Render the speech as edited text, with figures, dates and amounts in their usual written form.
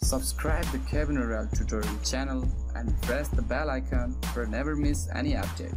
Subscribe to Kevin Aryal tutorial channel and press the bell icon for never miss any update.